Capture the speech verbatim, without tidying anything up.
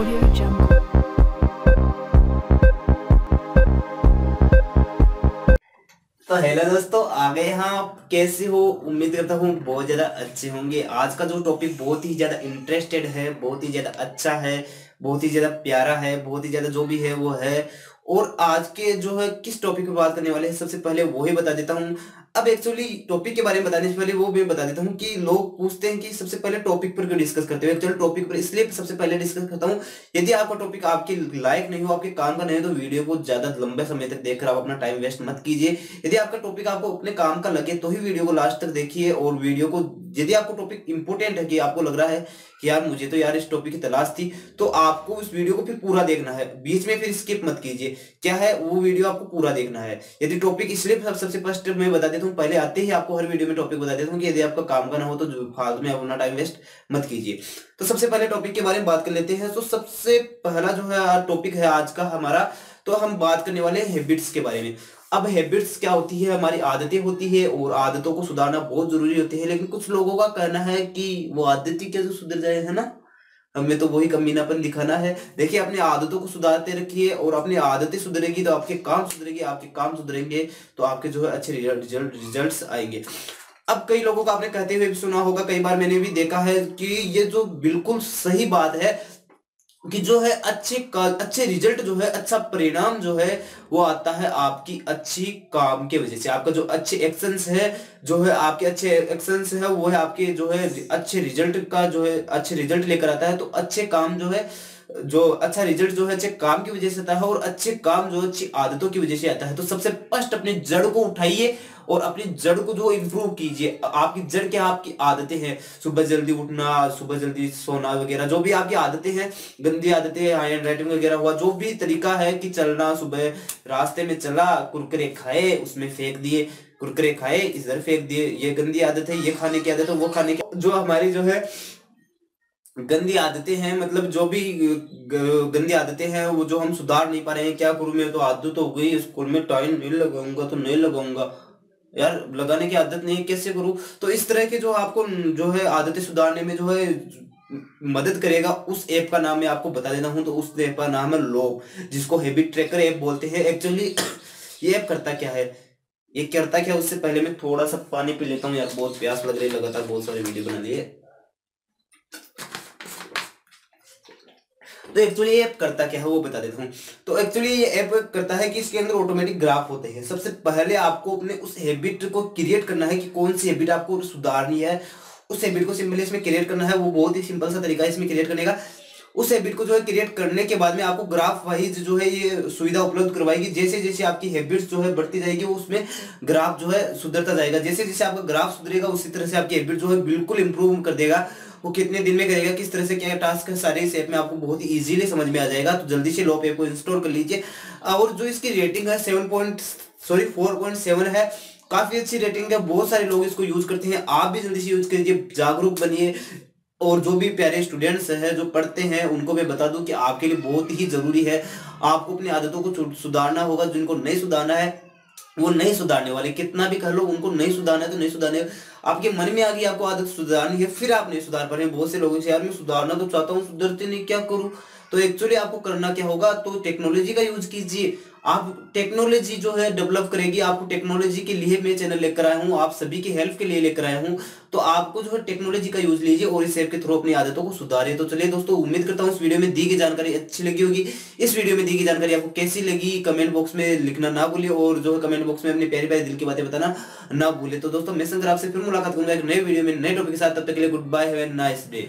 Audio Jungle. तो hello दोस्तों, आ गए हैं आप। कैसे हो? उम्मीद करता हूँ बहुत ज़्यादा अच्छे होंगे। आज का जो टॉपिक बहुत ही ज़्यादा इंटरेस्टेड है, बहुत ही ज़्यादा अच्छा है, बहुत ही ज़्यादा प्यारा है, बहुत ही ज़्यादा जो भी है वो है। और आज के जो है किस टॉपिक पे बात करने वाले हैं, सबसे पहले वो ही बता देता हूँ। अब एक्चुअली टॉपिक के बारे में बताने से पहले वो भी बता देता हूँ कि लोग पूछते हैं कि सबसे पहले टॉपिक पर क्यों डिस्कस करते हो। एक्चुअली टॉपिक पर इसलिए सबसे पहले डिस्कस करता हूँ, यदि आपका टॉपिक आपके लायक नहीं हो, आपके काम का नहीं हो, तो वीडियो को ज्यादा लंबे समय तक देखकर आप अपना टाइम वेस्ट मत कीजिए। यदि आपका टॉपिक आपको अपने काम का लगे तो ही वीडियो को लास्ट तक देखिए। और वीडियो को यदि आपको टॉपिक इंपॉर्टेंट है कि आपको लग रहा है कि यार मुझे तो यार इस टॉपिक की तलाश थी, तो आपको इस वीडियो को फिर पूरा देखना है, बीच में फिर स्किप मत कीजिए। क्या है वो वीडियो आपको पूरा देखना है। यदि टॉपिक इसलिए सबसे फर्स्ट में बता देता हूँ, पहले आते ही आपको हर वीडियो में टॉपिक बता देता हूँ कि यदि आपका काम का ना हो तो फालतू में अपना टाइम वेस्ट मत कीजिए। तो सबसे पहले टॉपिक के बारे में बात कर लेते हैं। तो सबसे पहला जो है टॉपिक है आज का हमारा, तो हम बात करने वाले हैबिट्स के बारे में। अब हैबिट्स क्या होती है? हमारी आदतें होती है और आदतों को सुधारना बहुत जरूरी होती है। लेकिन कुछ लोगों का कहना है कि वो आदतें क्या जो सुधर जाए, है ना, हमें तो वही कमीनापन दिखाना है। देखिए, अपने आदतों को सुधारते रखिए और अपनी आदतें सुधरेगी तो आपके काम सुधरेगी, आपके काम सुधरेंगे तो आपके जो है अच्छे रिजल्ट रिजल्ट्स आएंगे। अब कई लोगों को आपने कहते हुए भी सुना होगा, कई बार मैंने भी देखा है कि ये जो बिल्कुल सही बात है कि जो है अच्छे अच्छे रिजल्ट जो है, अच्छा परिणाम जो है वो आता है आपकी अच्छी काम के वजह से। आपका जो अच्छे एक्शंस है, जो है आपके अच्छे एक्शंस है वो है आपके जो है अच्छे रिजल्ट का जो है अच्छे रिजल्ट लेकर आता है। तो अच्छे काम जो है, जो अच्छा रिजल्ट जो है अच्छे काम की वजह से आता है और अच्छे काम जो अच्छी आदतों की वजह से आता है। तो सबसे फर्स्ट अपनी जड़ को उठाइए और अपनी जड़ को जो इम्प्रूव कीजिए। आपकी जड़ क्या, आपकी आदतें हैं। सुबह जल्दी उठना, सुबह जल्दी सोना वगैरह, जो भी आपकी आदतें हैं, गंदी आदतें, हैंड राइटिंग वगैरह हुआ, जो भी तरीका है कि चलना, सुबह रास्ते में चला, कुरकुरे खाए, उसमें फेंक दिए, कुरकुरे खाए इधर फेंक दिए, ये गंदी आदत है। ये खाने की आदत है, वो खाने की, जो हमारी जो है गंदी आदतें हैं, मतलब जो भी गंदी आदतें हैं वो जो हम सुधार नहीं पा रहे हैं। क्या करूं मैं, तो आदत हो गई, स्कूल में टाइम नहीं लगाऊंगा तो नहीं लगाऊंगा, यार लगाने की आदत नहीं, कैसे करूं। तो इस तरह के जो आपको जो है आदतें सुधारने में जो है मदद करेगा, उस ऐप का नाम मैं आपको बता देता हूं। तो उस ऐप का नाम है लो, जिसको हैबिट ट्रैकर ऐप बोलते हैं। एक्चुअली ये ऐप करता क्या है, ये करता क्या, उससे पहले मैं थोड़ा सा पानी पी लेता हूँ, यार बहुत प्यास लग रही है, लगातार बहुत सारे वीडियो बना लिए। तो एक्चुअली ये ऐप करता क्या है वो बता देता हूँ। तो एक्चुअली ये ऐप करता है कि इसके अंदर ऑटोमेटिक ग्राफ होते हैं। सबसे पहले आपको अपने उस हैबिट को क्रिएट करना है कि कौन सी हैबिट आपको सुधारनी है। उस हैबिट को सिंपली इसमें क्रिएट करना है, वो बहुत ही सिंपल सा तरीका है इसमें क्रिएट करने का। उस हैबिट को जो है क्रिएट करने के बाद में आपको ग्राफ वाइज जो है ये सुविधा उपलब्ध करवाएगी। जैसे जैसे आपकी हैबिट्स जो है बढ़ती जाएगी, उसमें ग्राफ जो है सुधरता जाएगा। जैसे जैसे आपका ग्राफ सुधरेगा, उसी तरह से आपकी हैबिट जो है बिल्कुल इंप्रूव कर देगा। वो कितने दिन में करेगा, किस तरह से क्या टास्क है, सारे इस ऐप में आपको बहुत ही इजीली समझ में आ जाएगा। तो जल्दी से लो ऐप को इंस्टॉल कर लीजिए। और जो इसकी रेटिंग है seven point sorry four point seven है, काफी अच्छी रेटिंग है, बहुत सारे लोग इसको यूज करते हैं। आप भी जल्दी से यूज कीजिए, जागरूक बनिए। और जो भी प्यारे स्टूडेंट्स हैं जो पढ़ते हैं, उनको मैं बता दूं कि आपके लिए बहुत ही जरूरी है। आपको अपनी आदतों को सुधारना होगा। जिनको नहीं सुधारना है, वो नहीं सुधारने वाले, कितना भी कह लो, उनको नहीं सुधारना है तो नहीं सुधारने। आपके मन में आ गई आपको आदत सुधारनी है, फिर आप नहीं सुधार पा रहे हैं। बहुत से लोगों से, यार मैं सुधारना तो चाहता हूँ, सुधरते नहीं, क्या करूँ। तो एक्चुअली आपको करना क्या होगा, तो टेक्नोलॉजी का यूज कीजिए। आप टेक्नोलॉजी जो है डेवलप करेगी। आपको टेक्नोलॉजी के लिए मैं चैनल लेकर आया हूँ, आप सभी की हेल्प के लिए लेकर आया हूँ। तो आपको जो है टेक्नोलॉजी का यूज लीजिए और इस ऐप के थ्रू अपनी आदतों को सुधारिए। तो चलिए दोस्तों, उम्मीद करता हूँ इस वीडियो में दी गई जानकारी अच्छी लगी होगी। इस वीडियो में दी गई जानकारी आपको कैसी लगी कमेंट बॉक्स में लिखना ना भूलिए, और जो है कमेंट बॉक्स में अपने प्यारी प्यारी दिल की बातें बताना ना भूलिए। तो दोस्तों, मैं शंकर आपसे फिर मुलाकात करूंगा एक नए वीडियो में नए टॉपिक के साथ। तब तक के लिए good bye, have a nice day.